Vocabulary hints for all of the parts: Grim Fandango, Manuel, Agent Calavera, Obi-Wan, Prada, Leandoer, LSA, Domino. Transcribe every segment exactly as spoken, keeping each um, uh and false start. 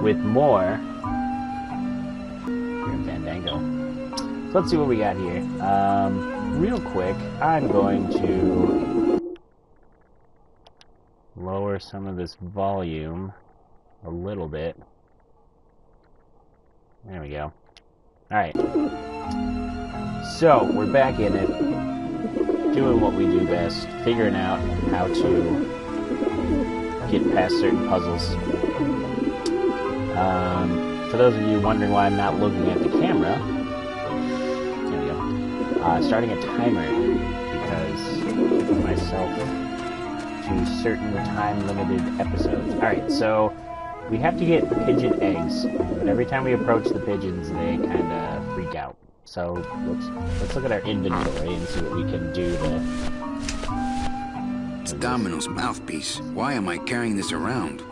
with more Grim Fandango. So let's see what we got here. Um, real quick, I'm going to lower some of this volume a little bit. There we go. Alright. So, we're back in it, doing what we do best, figuring out how to get past certain puzzles. Um, for those of you wondering why I'm not looking at the camera, there we go, uh, starting a timer, because I give myself to certain time-limited episodes. Alright, so we have to get pigeon eggs, but every time we approach the pigeons, they kind of freak out. So let's, let's look at our inventory and see what we can do to... It's Domino's mouthpiece. Why am I carrying this around?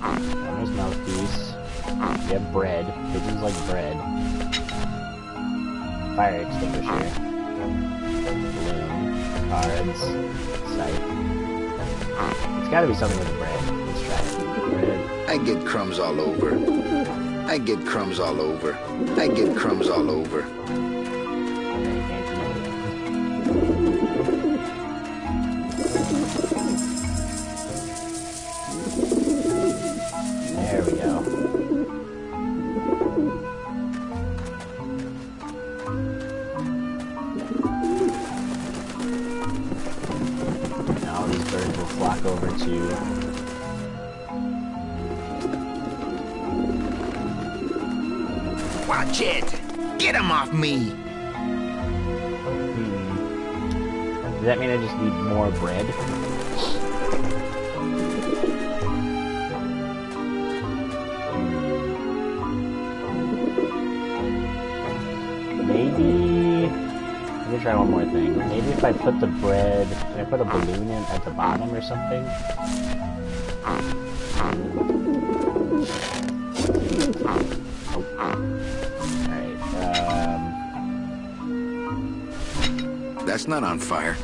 Domino's mouthpiece. We have bread. Pigeons like bread. Fire extinguisher. Balloon. Cards. Sight. It's gotta be something with bread. Let's try it. Bread. I get crumbs all over. I get crumbs all over. I get crumbs all over. There we go. Now these birds will flock over to... Watch it! Get him off me! Hmm. Does that mean I just need more bread? Maybe... Let me try one more thing. Maybe if I put the bread... Can I put a balloon in at the bottom or something? That's not on fire.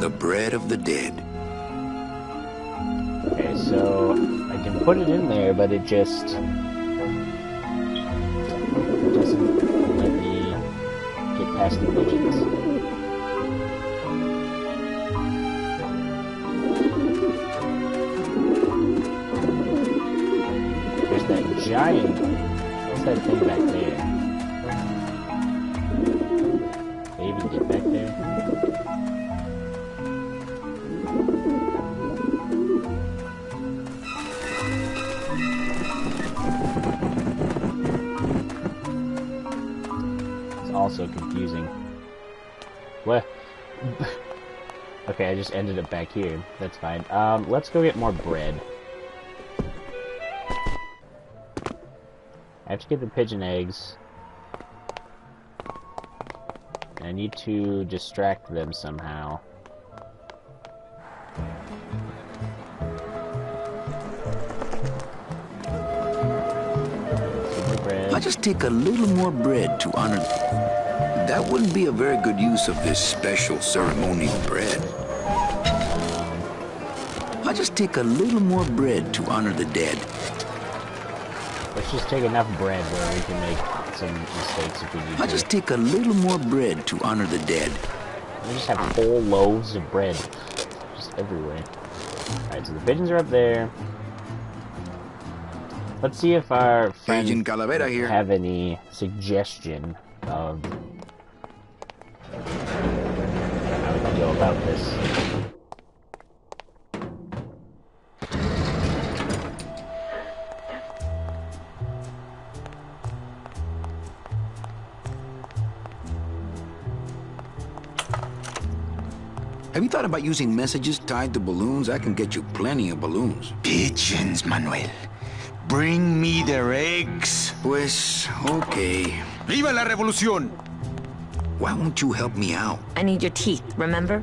The bread of the dead. Okay, so I can put it in there, but it just it doesn't let me get past the pigeons. There's that giant. What's that thing back there? Get back there. It's also confusing. What? Okay, I just ended up back here. That's fine. Um, let's go get more bread. I have to get the pigeon eggs. I need to distract them somehow. I'll just take a little more bread to honor. That wouldn't be a very good use of this special ceremonial bread. I'll just take a little more bread to honor the dead. Let's just take enough bread where we can make some mistakes if we need. I'll just take a little more bread to honor the dead. We just have whole loaves of bread just everywhere. Alright, so the pigeons are up there. Let's see if our friends Agent Calavera here have any suggestion of how we can go about this. Have you thought about using messages tied to balloons? I can get you plenty of balloons. Pigeons, Manuel. Bring me their eggs. Pues, okay. Viva la revolución! Why won't you help me out? I need your teeth, remember?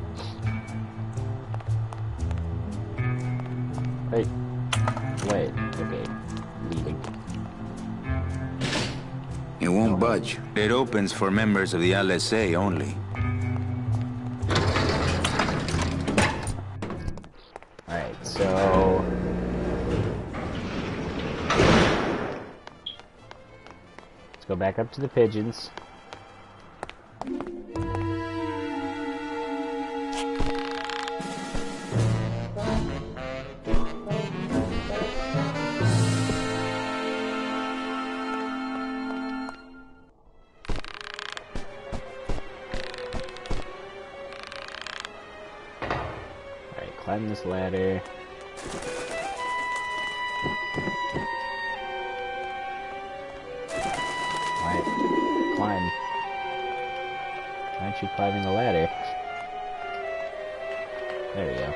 Wait. Wait, okay. Leaving. It won't budge. It opens for members of the L S A only. So go back up to the pigeons. Climb this ladder. Why? Climb. Why aren't you climbing the ladder? There you go.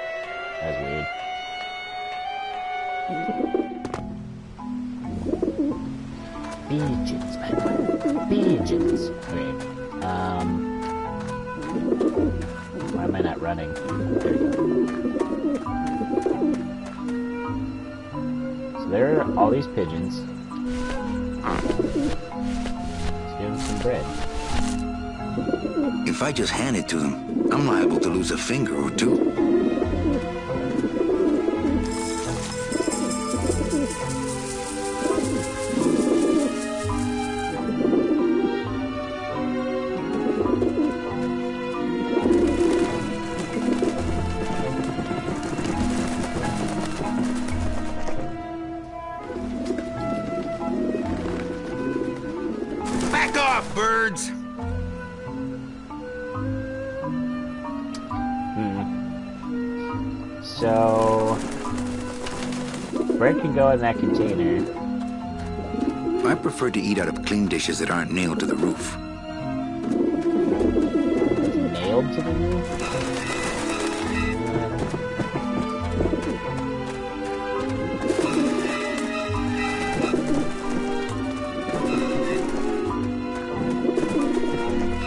That's weird. Pigeons, man. Pigeons. Okay. Um. Why am I not running? There you go. There are all these pigeons. Let's give them some bread. If I just hand it to them, I'm liable to lose a finger or two. Go in that container. I prefer to eat out of clean dishes that aren't nailed to the roof. Nailed to the roof?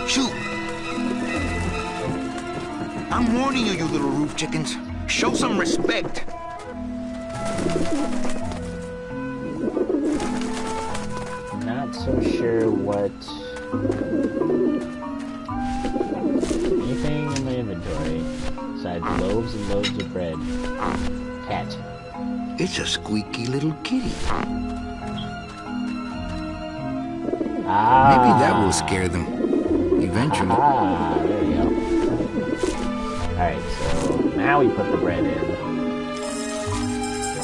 Shoot! I'm warning you, you little roof chickens. Show some respect. So sure what anything in my inventory besides loaves and loaves of bread. Cat. It's a squeaky little kitty. Ah. Maybe that will scare them eventually. Ah, there you go. All right, so now we put the bread in.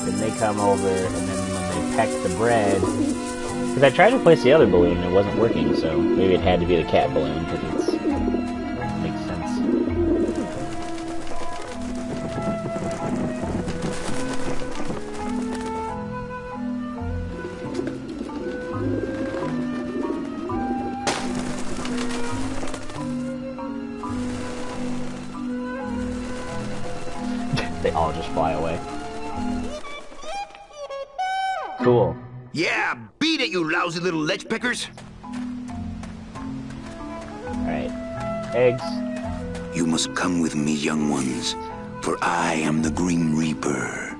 Then they come over, and then when they peck the bread. Because I tried to place the other balloon and it wasn't working, so maybe it had to be the cat balloon, because it makes sense. They all just fly away. Cool. Yeah! Beat it, you lousy little ledge pickers! Alright. Eggs. You must come with me, young ones, for I am the Grim Reaper.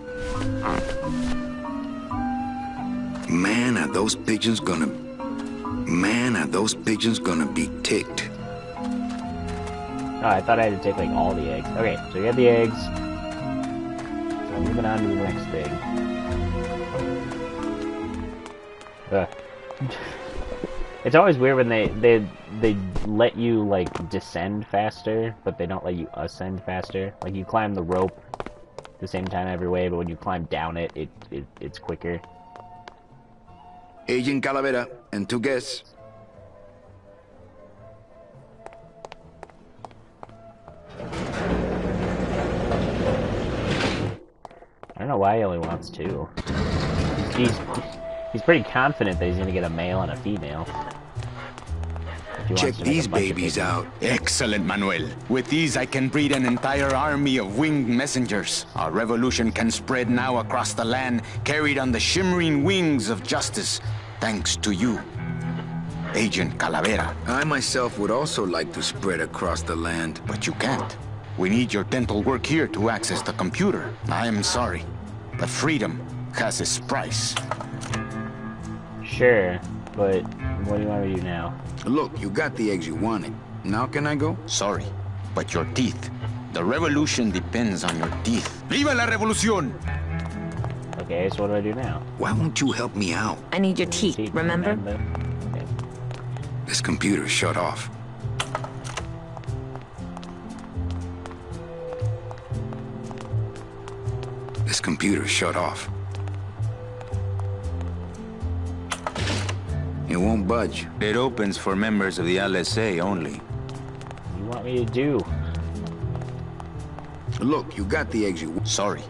Man, are those pigeons gonna... Man, are those pigeons gonna be ticked? Oh, I thought I had to take, like, all the eggs. Okay, so we got the eggs. So I'm moving on to the next thing. Uh, it's always weird when they, they they let you like descend faster, but they don't let you ascend faster. Like you climb the rope the same time every way, but when you climb down it, it, it it's quicker. Agent Calavera and two guests. I don't know why he only wants two. Jeez. He's pretty confident that he's gonna get a male and a female. Check these babies out. Excellent, Manuel. With these, I can breed an entire army of winged messengers. Our revolution can spread now across the land, carried on the shimmering wings of justice, thanks to you, Agent Calavera. I myself would also like to spread across the land. But you can't. We need your dental work here to access the computer. I am sorry, but freedom has its price. Sure, but what do you want me to do now? Look, you got the eggs you wanted. Now can I go? Sorry, but your teeth. The revolution depends on your teeth. Viva la revolución! Okay, so what do I do now? Why won't you help me out? I need your teeth, teeth remember? remember? Okay. this computer shut off. This computer shut off. It won't budge. It opens for members of the L S A only. What do you want me to do? Look, you got the eggs you... Sorry,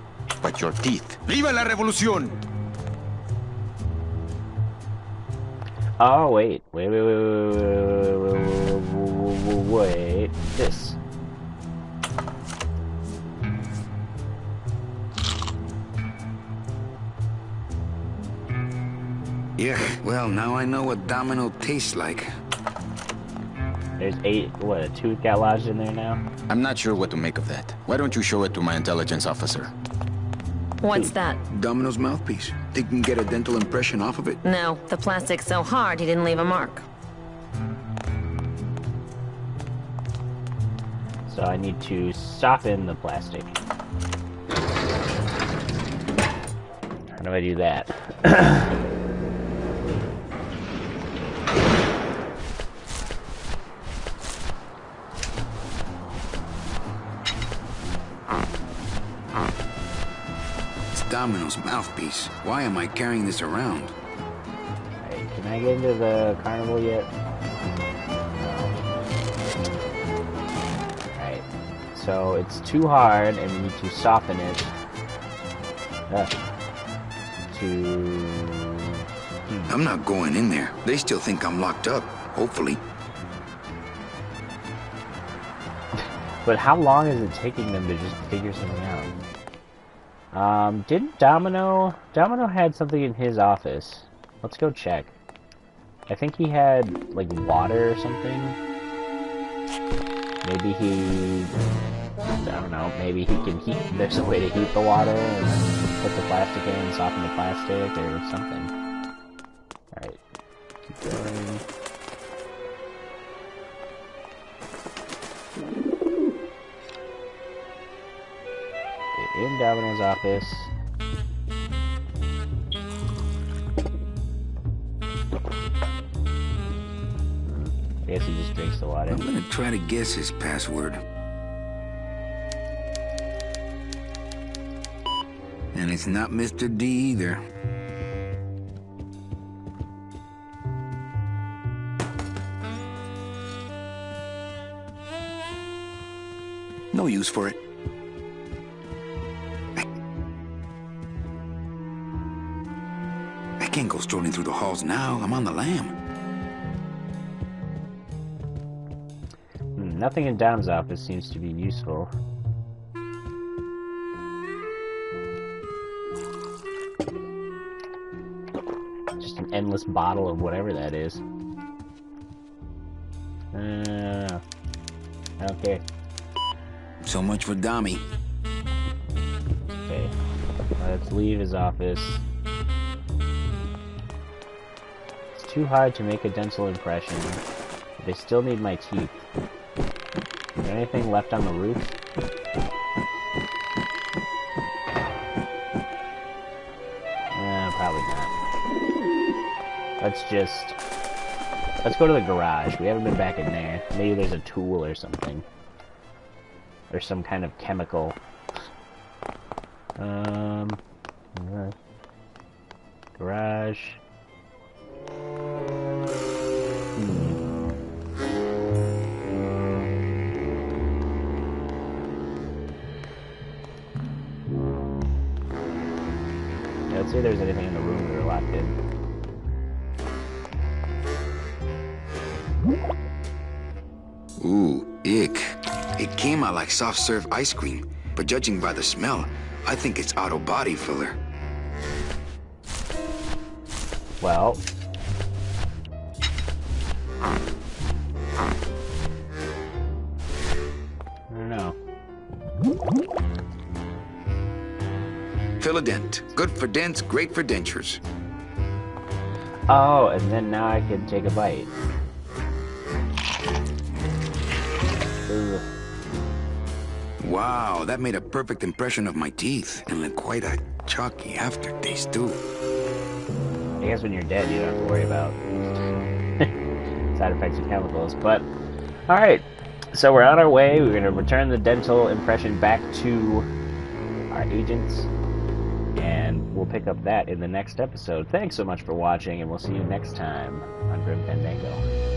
but your teeth. Viva la revolución! Oh, wait. Wait, wait, wait, wait, wait, wait, wait. This. Yeah, well, now I know what Domino tastes like. There's eight, what, a tooth got lodged in there now? I'm not sure what to make of that. Why don't you show it to my intelligence officer? What's that? Domino's mouthpiece. Think you can get a dental impression off of it? No, the plastic's so hard he didn't leave a mark. So I need to soften the plastic. How do I do that? Domino's mouthpiece. Why am I carrying this around? Hey, can I get into the carnival yet? No. Alright. So it's too hard and we need to soften it. Uh, to... I'm not going in there. They still think I'm locked up. Hopefully. But how long is it taking them to just figure something out? Um, didn't Domino... Domino had something in his office. Let's go check. I think he had, like, water or something. Maybe he... I don't know, maybe he can heat... There's a way to heat the water and then put the plastic in, soften the plastic, or something. Alright. Keep going. In Domino's office. I guess he just drinks the water. I'm gonna try to guess his password. And it's not Mister D either. No use for it. I can't go strolling through the halls now. I'm on the lam. Hmm, nothing in Dom's office seems to be useful. Just an endless bottle of whatever that is. Uh, I don't care. So much for Dommy. Okay. Let's leave his office. Too hard to make a dental impression. They still need my teeth. Is there anything left on the roof? Eh, probably not. Let's just... Let's go to the garage. We haven't been back in there. Maybe there's a tool or something. Or some kind of chemical. Um... Garage... See if there's anything in the room we were locked in. Ooh, ick. It came out like soft serve ice cream, but judging by the smell, I think it's auto body filler. Well. I don't know. Fill a dent. Good for dents, great for dentures. Oh, and then now I can take a bite. Ugh. Wow, that made a perfect impression of my teeth, and then quite a chalky aftertaste too. I guess when you're dead, you don't have to worry about side effects of chemicals. But, alright, so we're on our way. We're going to return the dental impression back to our agents, and we'll pick up that in the next episode. Thanks so much for watching, and we'll see you next time on Grim Fandango.